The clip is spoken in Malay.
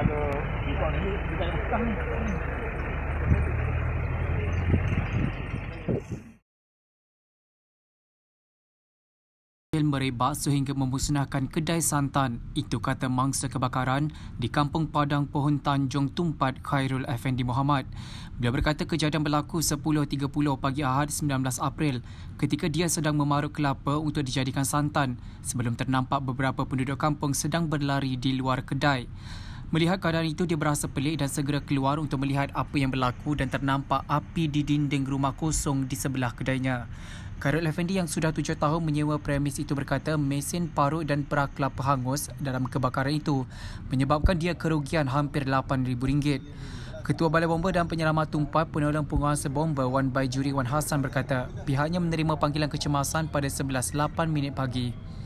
kalau import ni kita ada hutang ni. Merebak sehingga memusnahkan kedai santan. Itu kata mangsa kebakaran di Kampung Padang Pohon Tanjong Tumpat, Khairul Afendi Mohamad. Beliau berkata kejadian berlaku 10.30 pagi Ahad 19 April ketika dia sedang memarut kelapa untuk dijadikan santan sebelum ternampak beberapa penduduk kampung sedang berlari di luar kedai. Melihat keadaan itu, dia berasa pelik dan segera keluar untuk melihat apa yang berlaku dan ternampak api di dinding rumah kosong di sebelah kedainya. Khairul Afendi yang sudah 7 tahun menyewa premis itu berkata mesin parut dan perak kelapa hangus dalam kebakaran itu menyebabkan dia kerugian hampir RM8,000. Ketua Balai Bomba dan Penyelamat Tumpat, Penolong Penguasa Bomba Wan Baijuri Wan Hassan berkata pihaknya menerima panggilan kecemasan pada 11.08 pagi.